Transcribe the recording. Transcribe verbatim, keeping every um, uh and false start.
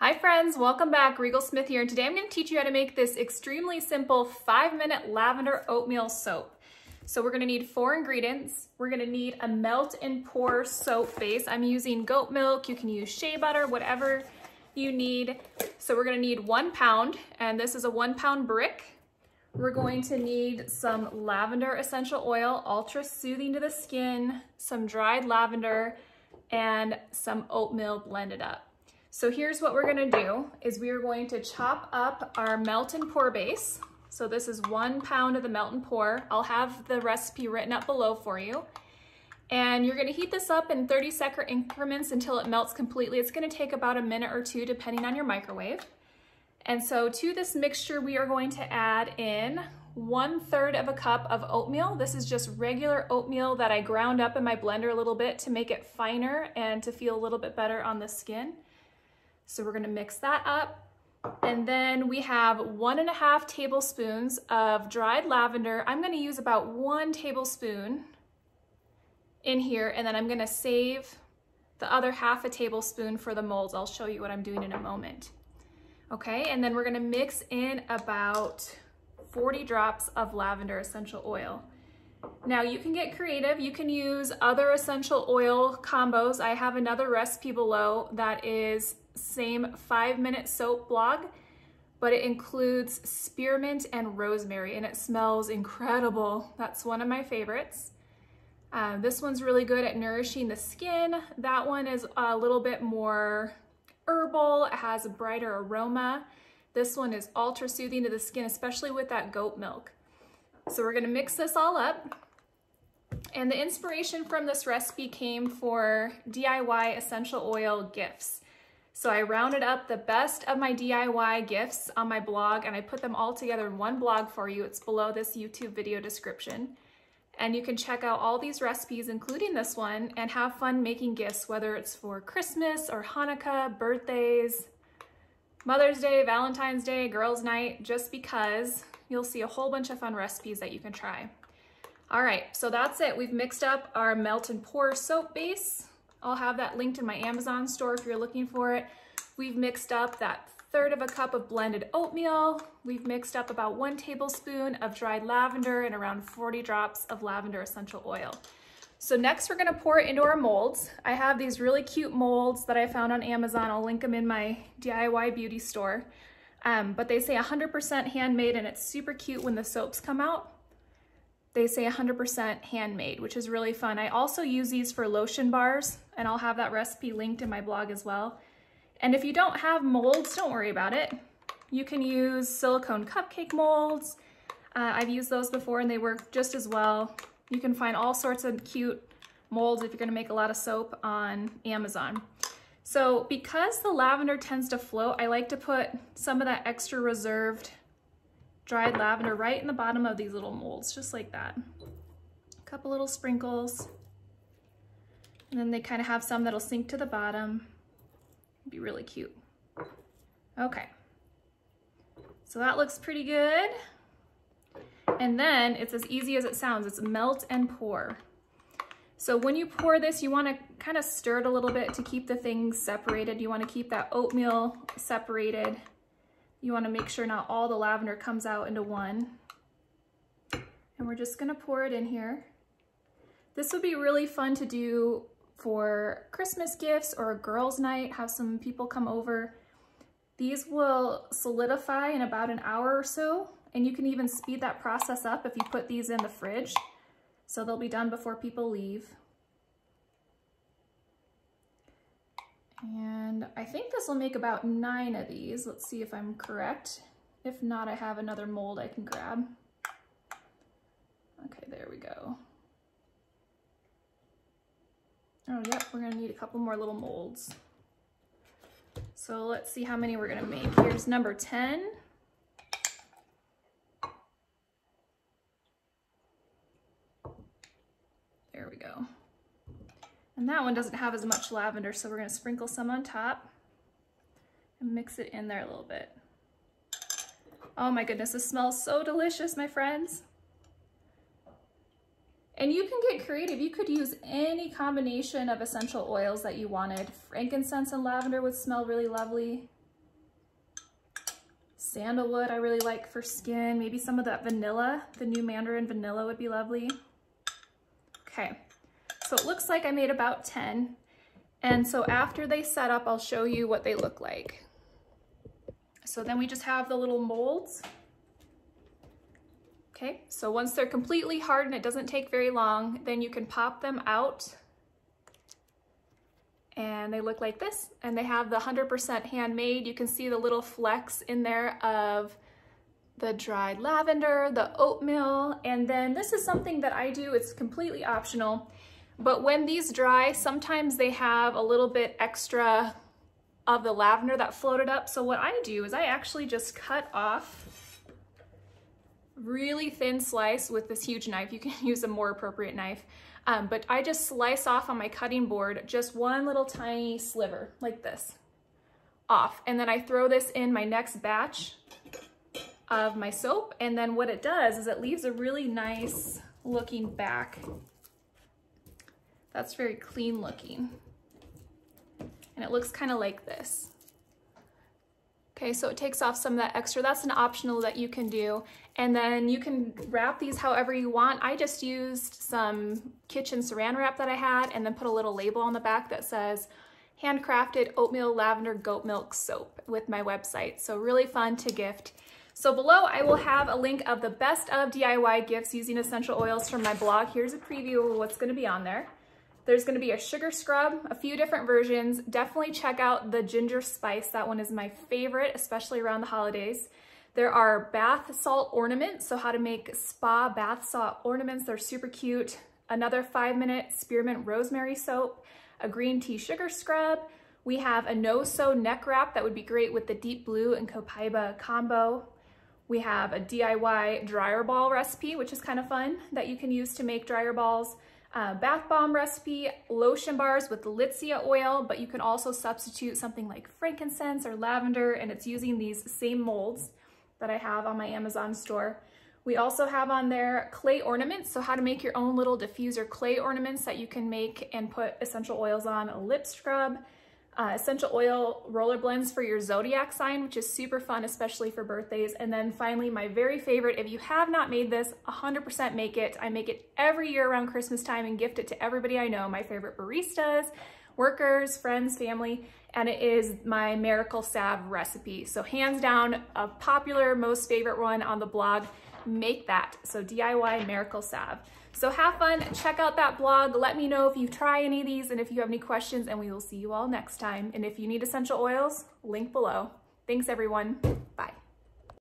Hi friends, welcome back. Rigel Smith here, and today I'm going to teach you how to make this extremely simple five minute lavender oatmeal soap. So we're going to need four ingredients. We're going to need a melt and pour soap base. I'm using goat milk, you can use shea butter, whatever you need. So we're going to need one pound, and this is a one pound brick. We're going to need some lavender essential oil, ultra soothing to the skin, some dried lavender, and some oatmeal blended up. So here's what we're gonna do is we are going to chop up our melt and pour base. So this is one pound of the melt and pour. I'll have the recipe written up below for you. And you're gonna heat this up in thirty second increments until it melts completely. It's gonna take about a minute or two depending on your microwave. And so to this mixture, we are going to add in one third of a cup of oatmeal. This is just regular oatmeal that I ground up in my blender a little bit to make it finer and to feel a little bit better on the skin. So we're gonna mix that up. And then we have one and a half tablespoons of dried lavender. I'm gonna use about one tablespoon in here, and then I'm gonna save the other half a tablespoon for the molds. I'll show you what I'm doing in a moment. Okay, and then we're gonna mix in about forty drops of lavender essential oil. Now you can get creative. You can use other essential oil combos. I have another recipe below that is same five minute soap blog, but it includes spearmint and rosemary, and it smells incredible. That's one of my favorites. Uh, this one's really good at nourishing the skin. That one is a little bit more herbal. It has a brighter aroma. This one is ultra soothing to the skin, especially with that goat milk. So we're gonna mix this all up. And the inspiration from this recipe came for D I Y essential oil gifts. So I rounded up the best of my D I Y gifts on my blog, and I put them all together in one blog for you. It's below this YouTube video description. And you can check out all these recipes, including this one, and have fun making gifts, whether it's for Christmas or Hanukkah, birthdays, Mother's Day, Valentine's Day, Girls' Night, just because you'll see a whole bunch of fun recipes that you can try. All right, so that's it. We've mixed up our melt and pour soap base. I'll have that linked in my Amazon store if you're looking for it. We've mixed up that third of a cup of blended oatmeal. We've mixed up about one tablespoon of dried lavender and around forty drops of lavender essential oil. So next we're gonna pour it into our molds. I have these really cute molds that I found on Amazon. I'll link them in my D I Y beauty store. Um, but they say one hundred percent handmade, and it's super cute when the soaps come out. They say one hundred percent handmade, which is really fun. I also use these for lotion bars, and I'll have that recipe linked in my blog as well. And if you don't have molds, don't worry about it. You can use silicone cupcake molds. Uh, I've used those before and they work just as well. You can find all sorts of cute molds if you're gonna make a lot of soap on Amazon. So because the lavender tends to float, I like to put some of that extra reserved dried lavender right in the bottom of these little molds, just like that. A couple little sprinkles. And then they kind of have some that'll sink to the bottom. It'd be really cute. Okay. So that looks pretty good. And then it's as easy as it sounds. It's melt and pour. So when you pour this, you want to kind of stir it a little bit to keep the things separated. You want to keep that oatmeal separated. You want to make sure not all the lavender comes out into one. And we're just going to pour it in here. This would be really fun to do for Christmas gifts or a girls' night. Have some people come over. These will solidify in about an hour or so, and you can even speed that process up if you put these in the fridge. So they'll be done before people leave. And I think this will make about nine of these. Let's see if I'm correct. If not, I have another mold I can grab. Okay, there we go. Oh, yep, we're gonna need a couple more little molds. So let's see how many we're gonna make. Here's number ten. There we go. And that one doesn't have as much lavender, so we're gonna sprinkle some on top and mix it in there a little bit. Oh my goodness, this smells so delicious, my friends. And you can get creative. You could use any combination of essential oils that you wanted. Frankincense and lavender would smell really lovely. Sandalwood I really like for skin. Maybe some of that vanilla. The new Mandarin vanilla would be lovely. Okay, so it looks like I made about ten. And so after they set up, I'll show you what they look like. So then we just have the little molds. Okay, so once they're completely hardened, it doesn't take very long, then you can pop them out. And they look like this, and they have the one hundred percent handmade. You can see the little flecks in there of the dried lavender, the oatmeal, and then this is something that I do. It's completely optional, but when these dry, sometimes they have a little bit extra of the lavender that floated up. So what I do is I actually just cut off really thin slice with this huge knife. You can use a more appropriate knife, um, but I just slice off on my cutting board just one little tiny sliver like this off, and then I throw this in my next batch of my soap, and then what it does is it leaves a really nice looking back that's very clean looking, and it looks kind of like this. Okay, so it takes off some of that extra. That's an optional that you can do. And then you can wrap these however you want. I just used some kitchen saran wrap that I had and then put a little label on the back that says handcrafted oatmeal lavender goat milk soap with my website. So really fun to gift. So below I will have a link of the best of D I Y gifts using essential oils from my blog. Here's a preview of what's gonna be on there. There's gonna be a sugar scrub, a few different versions. Definitely check out the ginger spice. That one is my favorite, especially around the holidays. There are bath salt ornaments, so how to make spa bath salt ornaments. They're super cute. Another five minute spearmint rosemary soap, a green tea sugar scrub. We have a no-sew neck wrap that would be great with the deep blue and copaiba combo. We have a D I Y dryer ball recipe, which is kind of fun, that you can use to make dryer balls. Uh, bath bomb recipe, lotion bars with Litsia oil, but you can also substitute something like frankincense or lavender, and it's using these same molds that I have on my Amazon store. We also have on there clay ornaments, so how to make your own little diffuser clay ornaments that you can make and put essential oils on, a lip scrub, uh, essential oil roller blends for your zodiac sign, which is super fun, especially for birthdays. And then finally, my very favorite, if you have not made this, one hundred percent make it. I make it every year around Christmas time and gift it to everybody I know, my favorite baristas, workers, friends, family, and it is my miracle salve recipe. So hands down, a popular, most favorite one on the blog. Make that. So D I Y miracle salve. So have fun, check out that blog. Let me know if you try any of these and if you have any questions, and we will see you all next time. And if you need essential oils, link below. Thanks everyone, bye.